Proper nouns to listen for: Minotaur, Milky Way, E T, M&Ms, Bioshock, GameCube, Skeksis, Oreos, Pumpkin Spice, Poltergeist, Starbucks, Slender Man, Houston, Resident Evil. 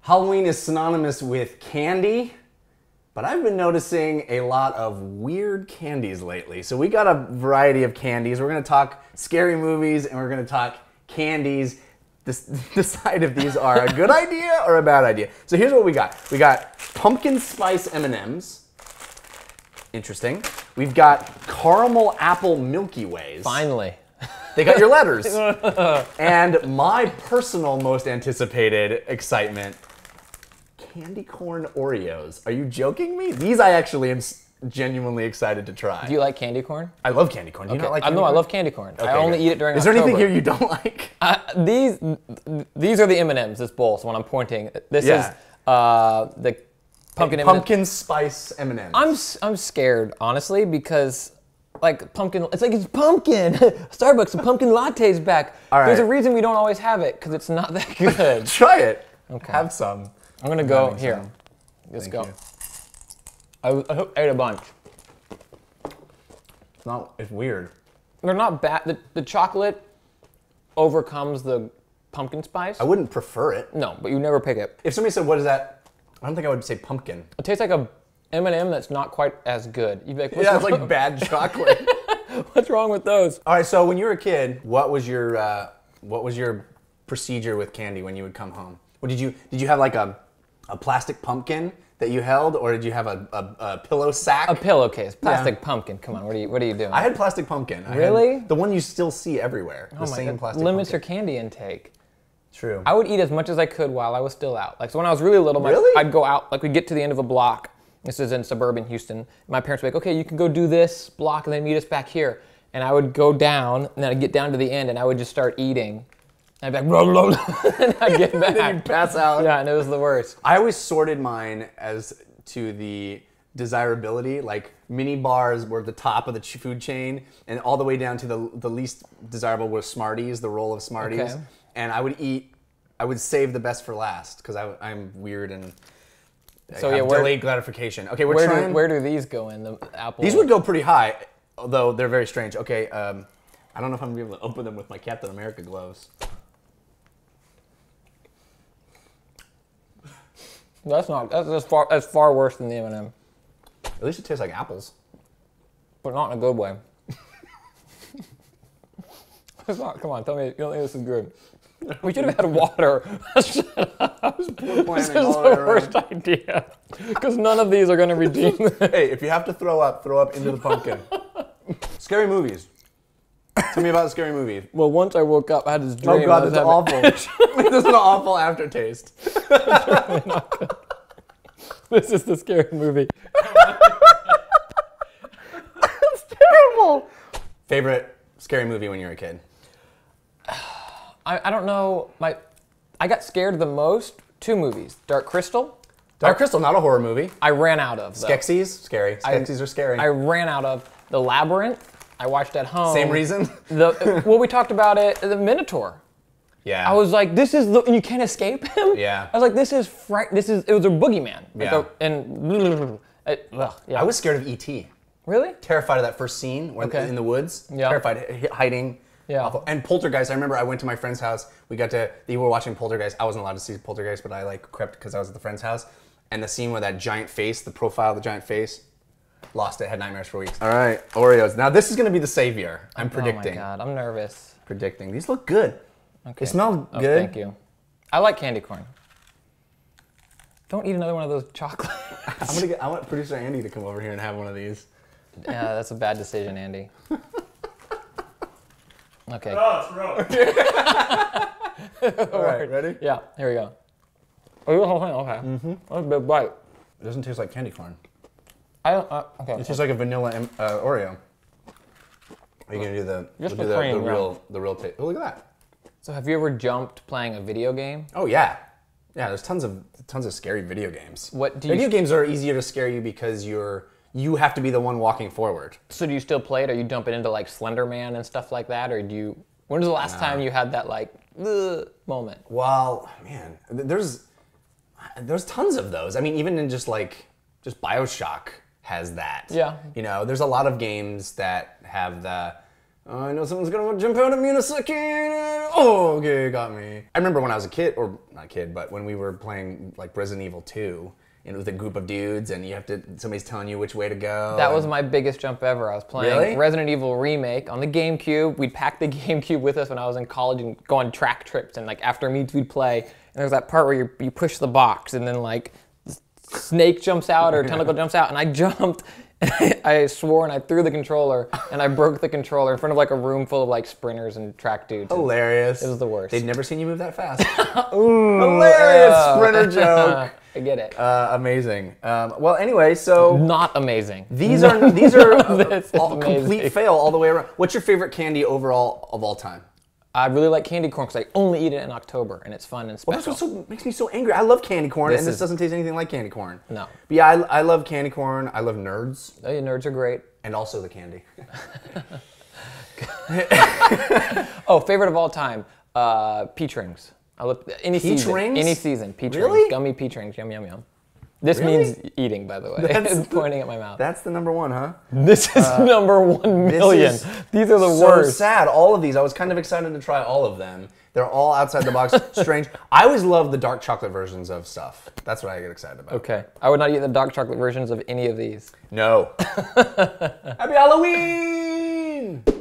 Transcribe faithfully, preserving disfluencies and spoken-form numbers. Halloween is synonymous with candy, but I've been noticing a lot of weird candies lately. So we got a variety of candies. We're gonna talk scary movies and we're gonna talk candies. Decide if these are a good idea or a bad idea. So here's what we got. We got pumpkin spice M and M's. Interesting. We've got caramel apple Milky Ways. Finally. They got your letters. And my personal most anticipated excitement, candy corn Oreos. Are you joking me? These I actually am genuinely excited to try. Do you like candy corn? I love candy corn. Do okay. you not like candy uh, no, corn? No, I love candy corn. Okay, I only good. eat it during Is there October. Anything here you don't like? Uh, these these are the M and M's, this bowl, so when I'm pointing, this yeah. is uh, the pumpkin M and M's. Pumpkin spice M and M's. I'm, I'm scared, honestly, because like pumpkin, it's like it's pumpkin. Starbucks, the pumpkin latte's back. All right. There's a reason we don't always have it, because it's not that good. Try it. Okay. Have some. I'm gonna go here. Some. Let's Thank go. You. I, I ate a bunch. It's not, it's weird. They're not bad. The, the chocolate overcomes the pumpkin spice. I wouldn't prefer it. No, but you never pick it. If somebody said, what is that? I don't think I would say pumpkin. It tastes like a M and M that's not quite as good. You'd be like, what's yeah, it's like bad chocolate. What's wrong with those? All right, so when you were a kid, what was your, uh, what was your procedure with candy when you would come home? What did you, did you have like a, a plastic pumpkin that you held, or did you have a, a, a pillow sack? A pillowcase, plastic yeah. pumpkin. Come on, what are you what are you doing? I had plastic pumpkin. I really? The one you still see everywhere. Oh the my same God. plastic Limits pumpkin. your candy intake. True. I would eat as much as I could while I was still out. Like so when I was really little, my, really? I'd go out. Like we'd get to the end of a block. This is in suburban Houston. My parents would be like, okay, you can go do this block and then meet us back here. And I would go down, and then I'd get down to the end, and I would just start eating. I'd be like, blah, blah, blah. And I'd get back. Then you'd pass out. Yeah, and it was the worst. I always sorted mine as to the desirability, like mini bars were the top of the food chain, and all the way down to the, the least desirable were Smarties, the roll of Smarties. Okay. And I would eat, I would save the best for last, because I'm weird and so, I yeah, where, delayed gratification. Okay, we're where trying. Do, where do these go in, the apple? These would go pretty high, although they're very strange. Okay, um, I don't know if I'm gonna be able to open them with my Captain America gloves. That's not, that's, that's, far, that's far worse than the M and M. At least it tastes like apples. But not in a good way. It's not, come on, tell me, you don't think this is good. We should have had water. Shut up. This is the worst idea. Because none of these are gonna redeem this. Hey, if you have to throw up, throw up into the pumpkin. Scary movies. Tell me about scary movies. Well, once I woke up, I had this dream. Oh God, that's awful. This is an awful aftertaste. Really this is the scary movie. That's terrible. Favorite scary movie when you were a kid? I, I don't know. My, I got scared the most. Two movies: Dark Crystal. Dark I, Crystal, not a horror movie. I ran out of. Though. Skeksis, scary. Skeksis I, are scary. I ran out of The Labyrinth. I watched at home. Same reason? The, well, we talked about it, the Minotaur. Yeah. I was like, this is, the, and you can't escape him? Yeah. I was like, this is, fright, this is, it was a boogeyman. Like yeah. A, and, it, ugh, yeah. I was scared of E T Really? Terrified of that first scene when, okay. in the woods. Yeah. Terrified, hiding. Yeah. Awful. And Poltergeist, I remember I went to my friend's house. We got to, they were watching Poltergeist. I wasn't allowed to see Poltergeist, but I like crept because I was at the friend's house. And the scene with that giant face, the profile of the giant face. Lost it, had nightmares for weeks. All right, Oreos. Now this is gonna be the savior, I'm predicting. Oh my God, I'm nervous. Predicting. These look good. Okay. They smell oh, good. Thank you. I like candy corn. Don't eat another one of those chocolates. I'm gonna get, I want producer Andy to come over here and have one of these. Yeah, that's a bad decision, Andy. Okay. Oh, it's rough. All right, ready? Yeah, here we go. Oh, you want the whole thing? Okay. Mm-hmm. That's a big bite. It doesn't taste like candy corn. I don't, uh, okay. It tastes like a vanilla uh, Oreo. Are you gonna do the, we'll do the, the real, the real taste? Oh, look at that. So have you ever jumped playing a video game? Oh yeah, yeah. There's tons of tons of scary video games. What do you video games are easier to scare you because you're you have to be the one walking forward. So do you still play it? Are you jumping into like Slender Man and stuff like that, or do you? When was the last uh, time you had that like ugh, moment? Well, man, there's there's tons of those. I mean, even in just like just Bioshock. has that. Yeah. You know, there's a lot of games that have the, oh, I know someone's gonna jump out at me in a second. Oh, okay, got me. I remember when I was a kid, or not kid, but when we were playing like Resident Evil two, and with a group of dudes, and you have to, somebody's telling you which way to go. That was my biggest jump ever. I was playing really? Resident Evil Remake on the GameCube. We'd pack the GameCube with us when I was in college and go on track trips, and like after meets we'd play. And there's that part where you, you push the box, and then like snake jumps out or tentacle jumps out, and I jumped. I swore and I threw the controller and I broke the controller in front of like a room full of like sprinters and track dudes. Hilarious. It was the worst. They'd never seen you move that fast. Ooh, hilarious uh, sprinter joke. I get it. Uh, amazing. Um, well, anyway, so not amazing. These no, are these are uh, all, complete fail all the way around. What's your favorite candy overall of all time? I really like candy corn because I only eat it in October, and it's fun and special. Well, that's what so, makes me so angry. I love candy corn, this and this is, doesn't taste anything like candy corn. No. But yeah, I, I love candy corn. I love nerds. Oh, yeah, nerds are great. And also the candy. Oh, favorite of all time, uh, peach rings. I love any peach season. Rings? Any season, peach really? Rings. Gummy peach rings, yum, yum, yum. This really? Means eating, by the way. It's pointing at my mouth. That's the number one, huh? This is uh, number one million. This is these are the so worst. So sad, all of these. I was kind of excited to try all of them. They're all outside the box, strange. I always love the dark chocolate versions of stuff. That's what I get excited about. Okay. I would not eat the dark chocolate versions of any of these. No. Happy Halloween!